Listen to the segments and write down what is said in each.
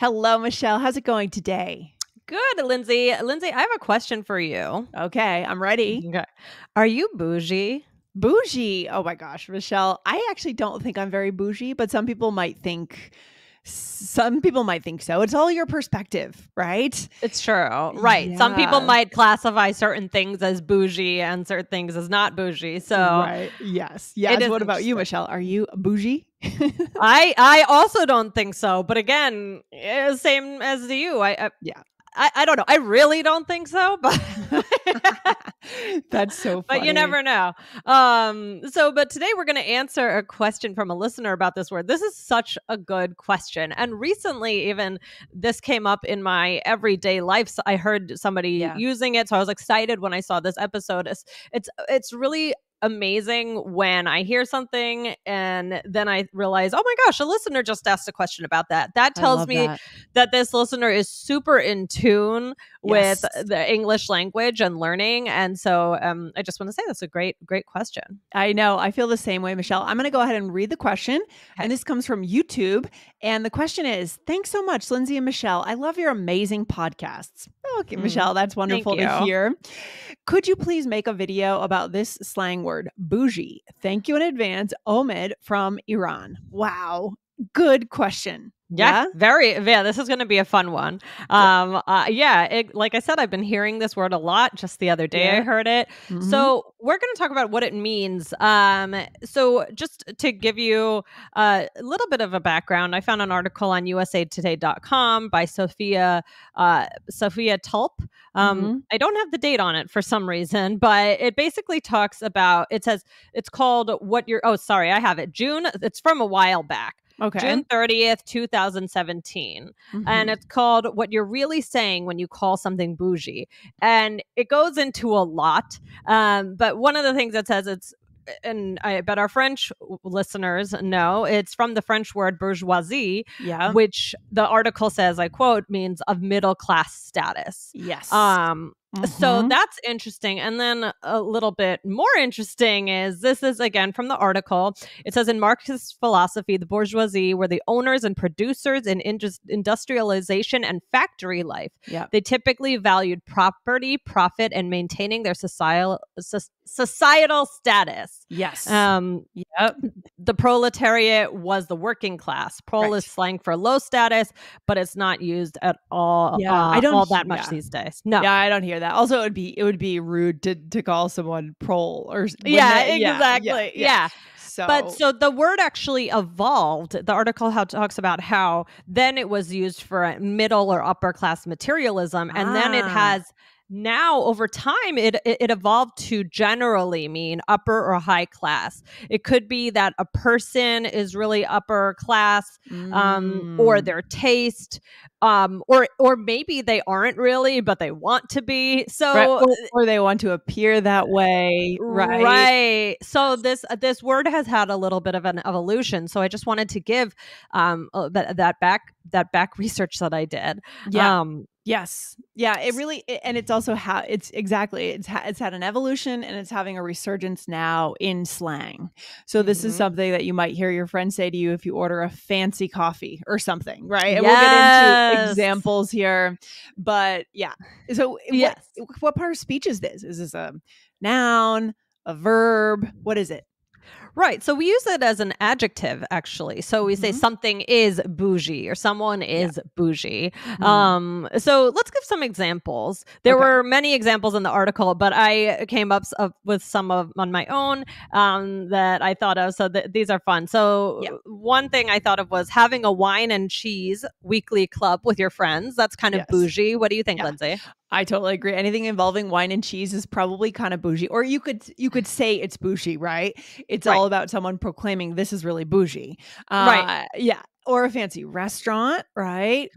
Hello, Michelle. How's it going today? Good, Lindsay. Lindsay, I have a question for you. Okay, I'm ready. Okay. Are you bougie? Bougie? Oh my gosh, Michelle. I actually don't think I'm very bougie, but some people might think so. It's all your perspective, right? It's true. Right. Yeah. Some people might classify certain things as bougie and certain things as not bougie. So right. Yes. What about you, Michelle? Are you bougie? I also don't think so. But again, same as you. I don't know. I really don't think so, but that's so funny. But you never know. But today we're going to answer a question from a listener about this word. This is such a good question. And recently, even this came up in my everyday life. So I heard somebody using it. So I was excited when I saw this episode. It's really amazing when I hear something and then I realize, oh my gosh, a listener just asked a question about that. That tells me that this listener is super in tune with the English language and learning. And so I just want to say that's a great, great question. I know. I feel the same way, Michelle. I'm going to go ahead and read the question. Okay. And this comes from YouTube. And the question is, thanks so much, Lindsay and Michelle. I love your amazing podcasts. Okay, Michelle, that's wonderful to hear. Could you please make a video about this slang word, bougie? Thank you in advance, Omid from Iran. Wow. Good question. Yeah, this is going to be a fun one. Like I said, I've been hearing this word a lot. Just the other day I heard it. Mm-hmm. So we're going to talk about what it means. So just to give you a little bit of a background, I found an article on usatoday.com by Sophia Tulp. Mm-hmm. I don't have the date on it for some reason, but it basically talks about, it says it's called it's from a while back. Okay. June 30th, 2017. Mm-hmm. And it's called What You're Really Saying When You Call Something Bougie. And it goes into a lot. But one of the things that says it's, and I bet our French listeners know, it's from the French word bourgeoisie, which the article says, I quote, means of middle class status. Yes. Mm-hmm. So that's interesting. And then a little bit more interesting is this is, again, from the article. It says, in Marxist philosophy, the bourgeoisie were the owners and producers in industrialization and factory life. Yep. They typically valued property, profit, and maintaining their societal status. Yes. The proletariat was the working class. Prol is slang for low status, but it's not used at all, much these days. No. Yeah, I don't hear that. Also, it would be rude to call someone prol or exactly. Yeah. So the word actually evolved. The article talks about how then it was used for middle or upper class materialism, and then it has now over time it evolved to generally mean upper or high class. It could be that a person is really upper class, or their taste. Or maybe they aren't really, but they want to be. So or they want to appear that way, right? Right. So this word has had a little bit of an evolution. So I just wanted to give that back research that I did. Yeah. Yes. Yeah. It really, and it's also how it's exactly. It's had an evolution and it's having a resurgence now in slang. So this is something that you might hear your friends say to you if you order a fancy coffee or something, right? And we'll get into examples here, but what part of speech is this? Is this a noun, a verb? What is it? Right. So we use it as an adjective, actually. So we say something is bougie or someone is bougie. Mm-hmm. So let's give some examples. There were many examples in the article, but I came up with some on my own that I thought of. So these are fun. So one thing I thought of was having a wine and cheese weekly club with your friends. That's kind of bougie. What do you think, Lindsay? I totally agree. Anything involving wine and cheese is probably kind of bougie, or you could say it's bougie, right? It's all about someone proclaiming this is really bougie, right? Yeah. Or a fancy restaurant, right?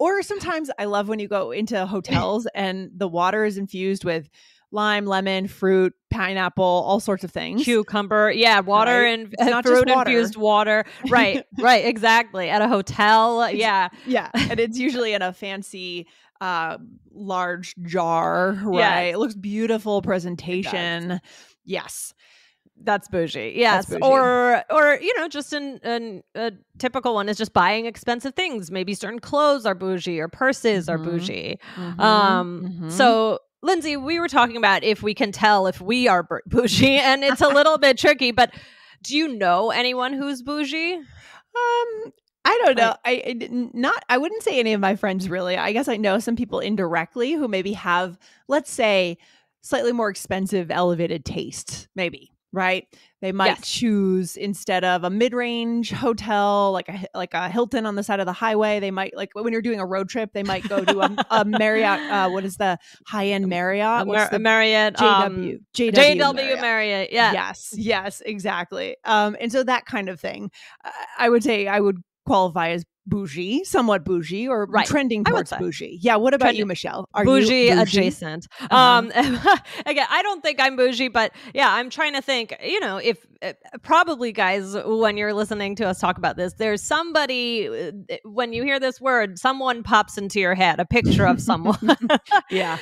Or sometimes I love when you go into hotels and the water is infused with lime, lemon, fruit, pineapple, all sorts of things. Cucumber. Yeah. Water and fruit infused water. Right. Right. Exactly. At a hotel. Yeah. Yeah. And it's usually in a fancy large jar. Right. Yes. It looks beautiful presentation. Yes. That's bougie. Yes. That's bougie. Or you know, just a typical one is just buying expensive things. Maybe certain clothes are bougie or purses are bougie. So Lindsay, we were talking about if we can tell if we are bougie, and it's a little bit tricky, but do you know anyone who's bougie? I don't know. I wouldn't say any of my friends really. I guess I know some people indirectly who maybe have, let's say, slightly more expensive, elevated taste, maybe, right? They might choose, instead of a mid-range hotel, like a Hilton on the side of the highway, they might, like when you're doing a road trip, they might go to a Marriott. What is the high-end Marriott? Marriott. JW Marriott. Yeah. Yes, exactly. And so that kind of thing, I would say I would qualify as bougie, somewhat bougie, or trending towards bougie. Yeah. What about you, Michelle? Are bougie, you bougie adjacent? Again, I don't think I'm bougie, but yeah, I'm trying to think, you know, if probably guys, when you're listening to us talk about this, there's somebody, when you hear this word, someone pops into your head, a picture of someone. Yeah.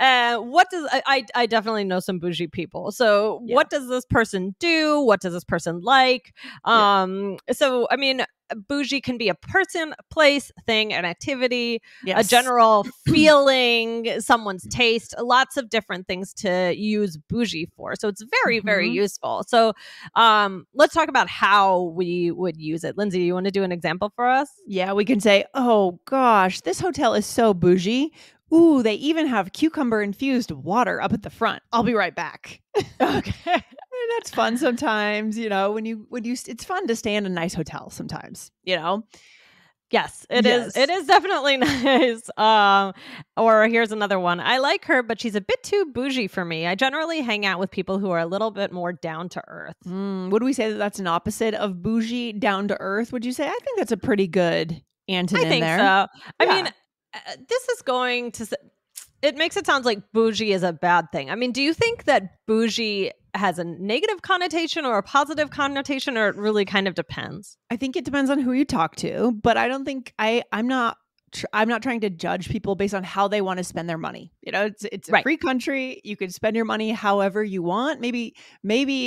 I definitely know some bougie people. So what does this person do? What does this person like? So, I mean, bougie can be a person, a place, thing, an activity, a general feeling, someone's taste, lots of different things to use bougie for. So it's very, very useful. So let's talk about how we would use it. Lindsay, you want to do an example for us? Yeah, we can say, oh gosh, this hotel is so bougie. Ooh, they even have cucumber infused water up at the front. I'll be right back. Okay. That's fun sometimes, you know, when you it's fun to stay in a nice hotel sometimes, you know? Yes, it is. It is definitely nice. Or here's another one. I like her, but she's a bit too bougie for me. I generally hang out with people who are a little bit more down to earth. Would we say that that's an opposite of bougie, down to earth? Would you say? I think that's a pretty good antonym there. I think so. I mean, this is going to... It makes it sound like bougie is a bad thing. I mean, do you think that bougie has a negative connotation or a positive connotation, or it really kind of depends? I think it depends on who you talk to, but I don't think I'm not trying to judge people based on how they want to spend their money. You know, it's a free country. You can spend your money however you want. Maybe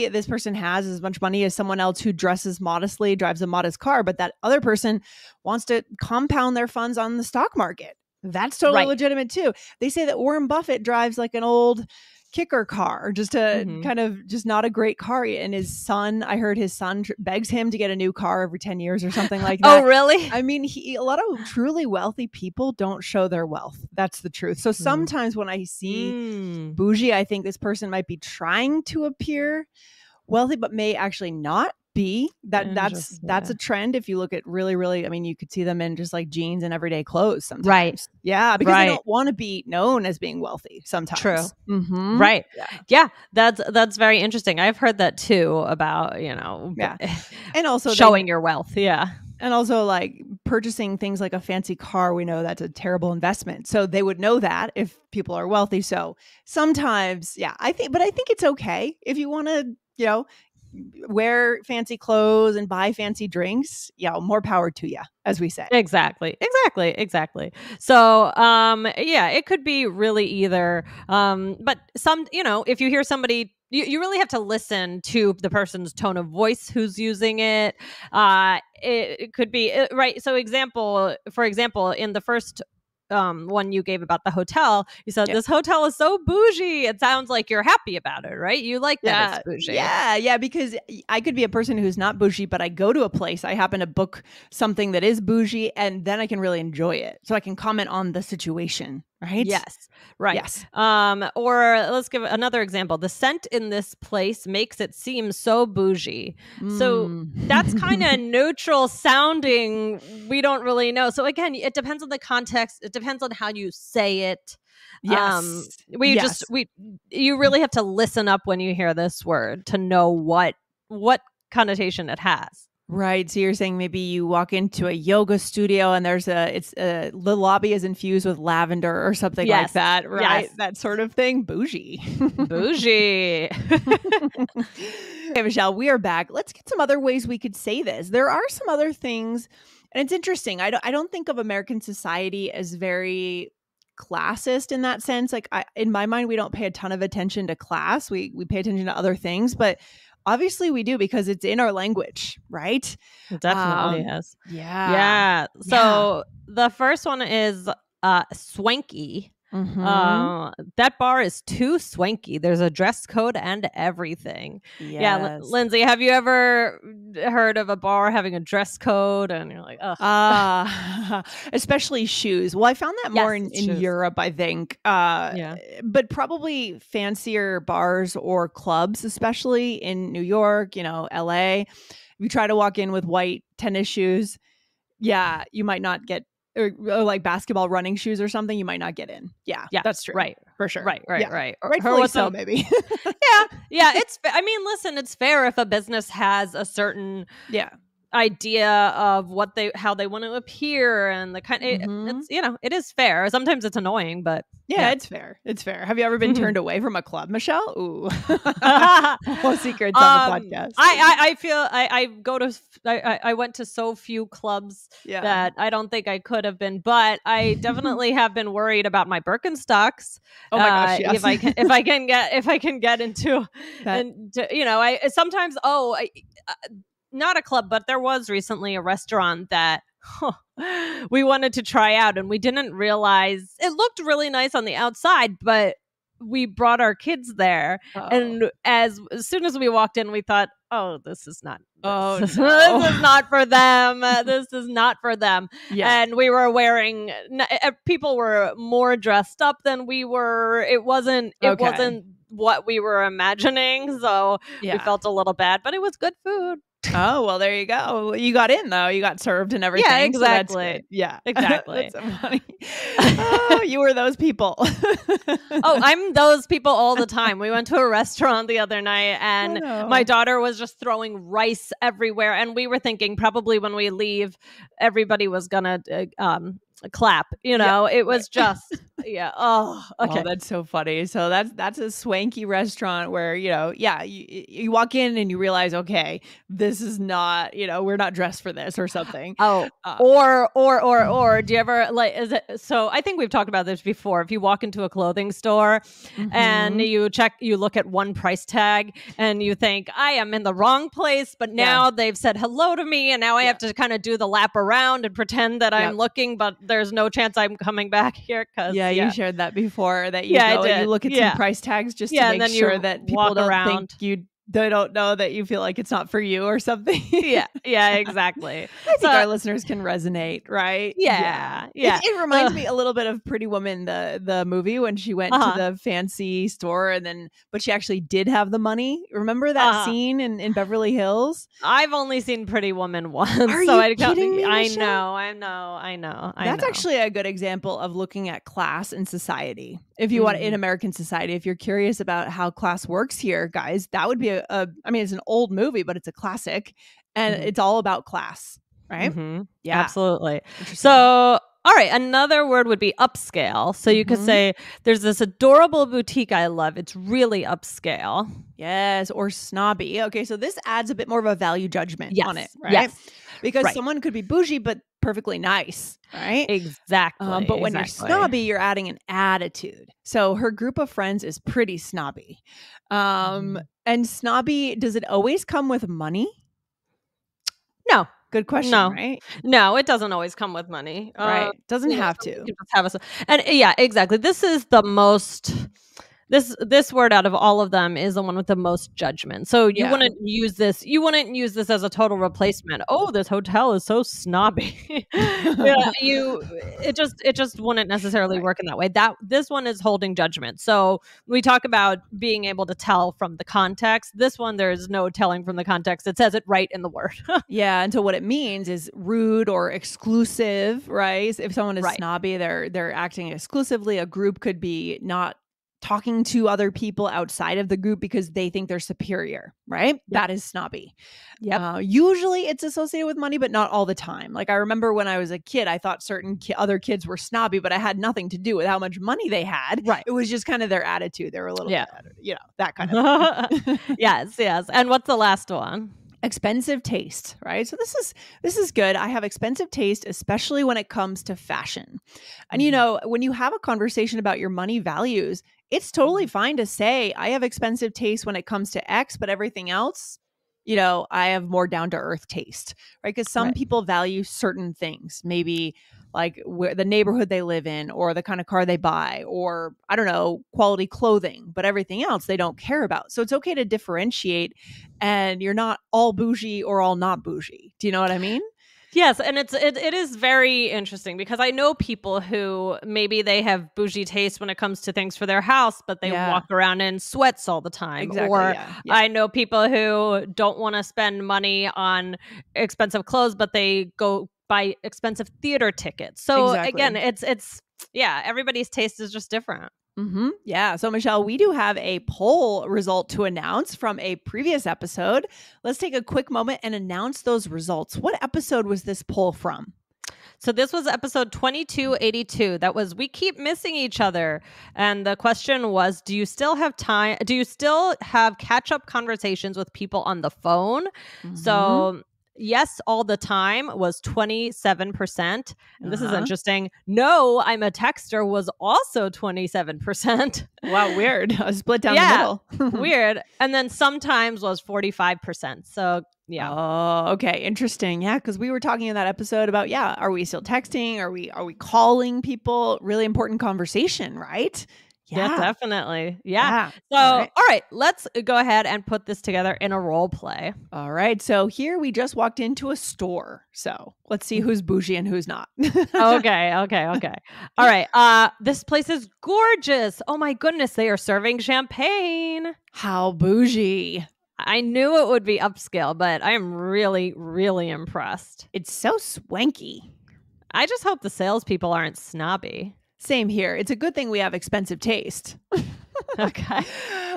this person has as much money as someone else who dresses modestly, drives a modest car, but that other person wants to compound their funds on the stock market. That's totally legitimate too. They say that Warren Buffett drives like an old kicker car, just a kind of just not a great car. And his son, I heard his son begs him to get a new car every 10 years or something like that. Oh, really? I mean, a lot of truly wealthy people don't show their wealth. That's the truth. So sometimes when I see bougie, I think this person might be trying to appear wealthy, but may actually not be. That's a trend. If you look at really, really, I mean, you could see them in just like jeans and everyday clothes sometimes. Right. Yeah. Because they don't want to be known as being wealthy sometimes. True. Mm-hmm. Right. Yeah. That's very interesting. I've heard that too about, you know, and also showing your wealth. Yeah. And also like purchasing things like a fancy car, we know that's a terrible investment. So they would know that if people are wealthy. So sometimes, I think it's okay if you want to, you know, wear fancy clothes and buy fancy drinks. Yeah, more power to you, as we say. Exactly. So, it could be really either. But some, you know, if you hear somebody, you really have to listen to the person's tone of voice who's using it. It could be right. So, for example, in the first one you gave about the hotel, you said this hotel is so bougie. It sounds like you're happy about it, right? You like that it's bougie. Yeah, because I could be a person who's not bougie, but I go to a place, I happen to book something that is bougie, and then I can really enjoy it. So I can comment on the situation. Right? Yes. Right. Yes. Or let's give another example. The scent in this place makes it seem so bougie. So that's kind of neutral sounding. We don't really know. So again, it depends on the context. It depends on how you say it. Yes. You really have to listen up when you hear this word to know what connotation it has. Right. So you're saying maybe you walk into a yoga studio and the lobby is infused with lavender or something like that. Right. Yes. That sort of thing. Bougie. Okay, Michelle, we are back. Let's get some other ways we could say this. There are some other things, and it's interesting. I don't think of American society as very classist in that sense. Like in my mind, we don't pay a ton of attention to class. We pay attention to other things, but obviously we do because it's in our language, right? Definitely yes. Yeah. So the first one is swanky. Mm-hmm. That bar is too swanky. There's a dress code and everything. Yes. Yeah. Lindsay, have you ever heard of a bar having a dress code and you're like, ugh. Especially shoes. Well, I found that more in Europe, I think. But probably fancier bars or clubs, especially in New York, you know, LA. If you try to walk in with white tennis shoes, you might not get or like basketball running shoes or something, you might not get in. Yeah, that's true. Right. For sure. Right. Rightfully so, maybe. I mean, listen, it's fair if a business has a certain idea of what how they want to appear and the kind of, it's, you know, it is fair. Sometimes it's annoying, but it's fair. It's fair. Have you ever been turned away from a club, Michelle? Ooh. Well, secrets on the podcast. I went to so few clubs that I don't think I could have been, but I definitely have been worried about my Birkenstocks. Oh my gosh, yes. if I can get into you know, not a club, but there was recently a restaurant that we wanted to try out and we didn't realize it looked really nice on the outside, but we brought our kids there. Oh. And as soon as we walked in, we thought, this is not for them. This is not for them. Yeah. And we were wearing, people were more dressed up than we were. It wasn't what we were imagining. So we felt a little bad, but it was good food. Oh, well, there you go. You got in, though. You got served and everything. Yeah, exactly. So that's good. Yeah, exactly. That's so funny. Oh, you were those people. I'm those people all the time. We went to a restaurant the other night and my daughter was just throwing rice everywhere. And we were thinking probably when we leave, everybody was going to clap. You know, it was just... Yeah. Oh, okay. Oh, that's so funny. So that's a swanky restaurant where, you know, you walk in and you realize, okay, this is not, you know, we're not dressed for this or something. Oh, or do you ever like, so I think we've talked about this before. If you walk into a clothing store and you look at one price tag and you think I am in the wrong place, but now they've said hello to me and now I have to kind of do the lap around and pretend that I'm looking, but there's no chance I'm coming back here because you shared that before that you go and you look at some price tags just to make sure that people don't think they don't know that you feel like it's not for you or something. Exactly. I think our listeners can resonate, right? Yeah. It reminds me a little bit of Pretty Woman, the movie, when she went to the fancy store but she actually did have the money. Remember that scene in Beverly Hills? I've only seen Pretty Woman once. I know. That's actually a good example of looking at class in society. If you want in American society, if you're curious about how class works here, guys, that would be it's an old movie, but it's a classic and it's all about class, right? Mm-hmm. Yeah, absolutely. So, all right. Another word would be upscale. So you could say there's this adorable boutique I love. It's really upscale. Yes. Or snobby. Okay. So this adds a bit more of a value judgment on it, right? Yes. Because someone could be bougie, but perfectly nice, right? Exactly. But when you're snobby, you're adding an attitude. So her group of friends is pretty snobby. And snobby, does it always come with money? No. Good question, right? No, it doesn't always come with money. Right. Doesn't have to. You just have exactly. This is the most... This word out of all of them is the one with the most judgment. So you wouldn't use this. You wouldn't use this as a total replacement. Oh, this hotel is so snobby. It just wouldn't necessarily work in that way. This one is holding judgment. So we talk about being able to tell from the context. This one, there is no telling from the context. It says it right in the word. And so what it means is rude or exclusive, right? If someone is snobby, they're acting exclusively. A group could be not talking to other people outside of the group because they think they're superior, right? Yep. That is snobby. Yeah. Usually it's associated with money, but not all the time. Like I remember when I was a kid, I thought certain other kids were snobby, but I had nothing to do with how much money they had. Right. It was just kind of their attitude. They were a little bit, that kind of thing. Yes. And what's the last one? expensive taste, right? So this is good. I have expensive taste, especially when it comes to fashion. And you know, when you have a conversation about your money values, it's totally fine to say, I have expensive taste when it comes to X, but everything else, you know, I have more down to earth taste, right? Because some people value certain things, maybe like where the neighborhood they live in or the kind of car they buy, or I don't know, quality clothing, but everything else they don't care about. So it's okay to differentiate, and you're not all bougie or all not bougie. Do you know what I mean? Yes. And it is very interesting because I know people who maybe they have bougie taste when it comes to things for their house, but they walk around in sweats all the time. Exactly, or I know people who don't want to spend money on expensive clothes, but they go buy expensive theater tickets. So again, it's everybody's taste is just different. Mm-hmm. Yeah. So Michelle, we do have a poll result to announce from a previous episode. Let's take a quick moment and announce those results. What episode was this poll from? So this was episode 2282. That was, we keep missing each other. And the question was, do you still have time? Do you still have catch-up conversations with people on the phone? Mm-hmm. So yes, all the time was 27%. And this is interesting. No, I'm a texter was also 27%. Wow, weird. I was split down the middle. Weird. And then sometimes was 45%. So yeah. Oh, okay. Interesting. Yeah. Cause we were talking in that episode about, are we still texting? Are we calling people? Really important conversation, right? Yeah, definitely. Yeah. So, all right, let's go ahead and put this together in a role play. All right. So here we just walked into a store. So let's see who's bougie and who's not. Okay. All right. This place is gorgeous. Oh my goodness. They are serving champagne. How bougie. I knew it would be upscale, but I am really, really impressed. It's so swanky. I just hope the salespeople aren't snobby. Same here. It's a good thing we have expensive taste. Okay.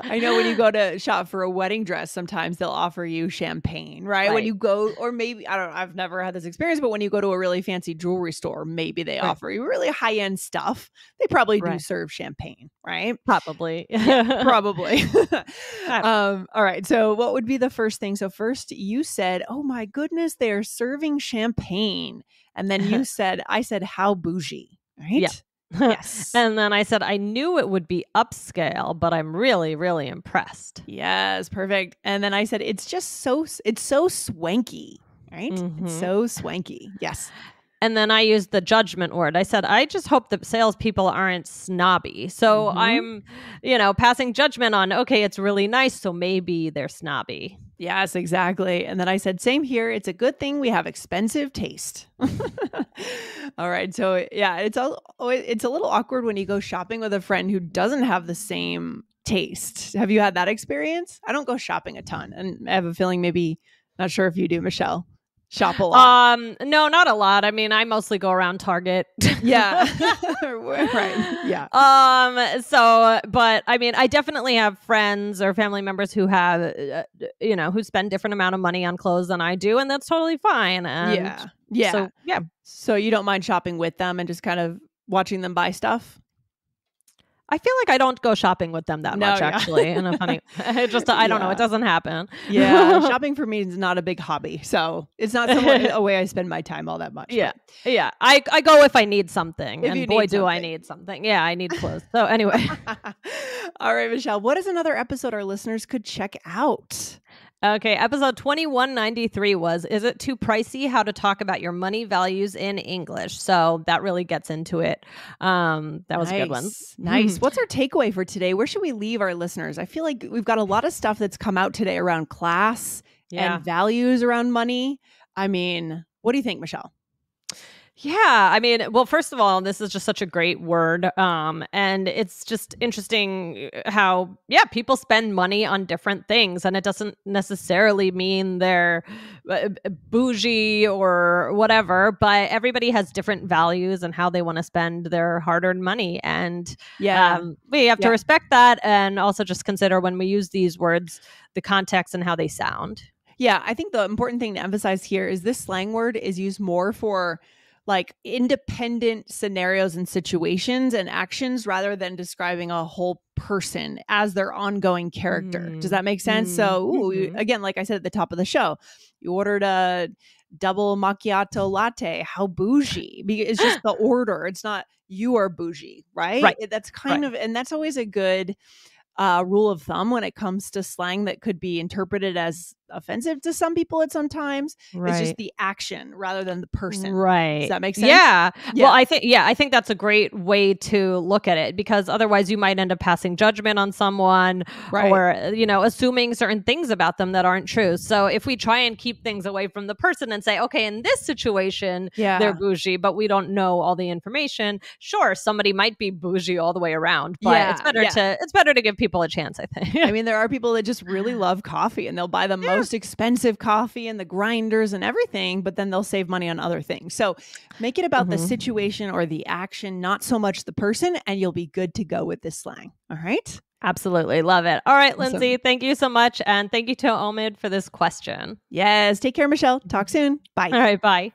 I know when you go to shop for a wedding dress, sometimes they'll offer you champagne, right? When you go, or maybe, I don't know, I've never had this experience, but when you go to a really fancy jewelry store, maybe they offer you really high-end stuff. They probably do serve champagne, right? Probably. Yeah, probably. All right. So what would be the first thing? So first you said, oh my goodness, they are serving champagne. And then you said, I said, how bougie, right? Yeah. Yes. And then I said, I knew it would be upscale, but I'm really, really impressed. Yes. Perfect. And then I said, it's so swanky, right? Mm-hmm. It's so swanky. Yes. And then I used the judgment word. I said, I just hope the salespeople aren't snobby. So I'm, passing judgment on, okay, it's really nice. So maybe they're snobby. Yes, exactly. And then I said, same here. It's a good thing we have expensive taste. All right. So yeah, it's a little awkward when you go shopping with a friend who doesn't have the same taste. Have you had that experience? I don't go shopping a ton. And I have a feeling maybe, not sure if you do, Michelle. Shop a lot? No, not a lot. I mean, I mostly go around Target. Yeah. Right. Yeah. So, but I mean, I definitely have friends or family members who have, who spend different amount of money on clothes than I do. And that's totally fine. And yeah. So you don't mind shopping with them and just kind of watching them buy stuff? I feel like I don't go shopping with them that much, actually. And I'm funny. I don't know. It doesn't happen. Yeah. Shopping for me is not a big hobby. So it's not a way I spend my time all that much. Yeah. But. Yeah. I go if I need something. And boy, do I need something. Yeah. I need clothes. So anyway. All right, Michelle. What is another episode our listeners could check out? Okay. Episode 2193 was, is it too pricey? How to talk about your money values in English. So that really gets into it. That was a good one. Nice. What's our takeaway for today? Where should we leave our listeners? I feel like we've got a lot of stuff that's come out today around class and values around money. I mean, what do you think, Michelle? Yeah. I mean, well, first of all, this is just such a great word. And it's just interesting how, people spend money on different things, and it doesn't necessarily mean they're bougie or whatever, but everybody has different values and how they want to spend their hard-earned money. And we have to respect that, and also just consider when we use these words, the context and how they sound. Yeah. I think the important thing to emphasize here is this slang word is used more for like independent scenarios and situations and actions rather than describing a whole person as their ongoing character. Mm-hmm. Does that make sense? Mm-hmm. So again, like I said at the top of the show, you ordered a double macchiato latte. How bougie? It's just the order. It's not you are bougie, right? Right. That's kind of, and that's always a good rule of thumb when it comes to slang that could be interpreted as offensive to some people at some times. Right. It's just the action rather than the person. Right. Does that make sense? Yeah. Well, I think that's a great way to look at it, because otherwise you might end up passing judgment on someone or, assuming certain things about them that aren't true. So if we try and keep things away from the person and say, okay, in this situation, they're bougie, but we don't know all the information. Sure. Somebody might be bougie all the way around, but it's better to give people a chance, I think. I mean, there are people that just really love coffee and they'll buy the most expensive coffee and the grinders and everything, but then they'll save money on other things. So make it about the situation or the action, not so much the person, and you'll be good to go with this slang. All right. Absolutely. Love it. All right, awesome. Lindsay, thank you so much. And thank you to Omid for this question. Yes. Take care, Michelle. Talk soon. Bye. All right. Bye.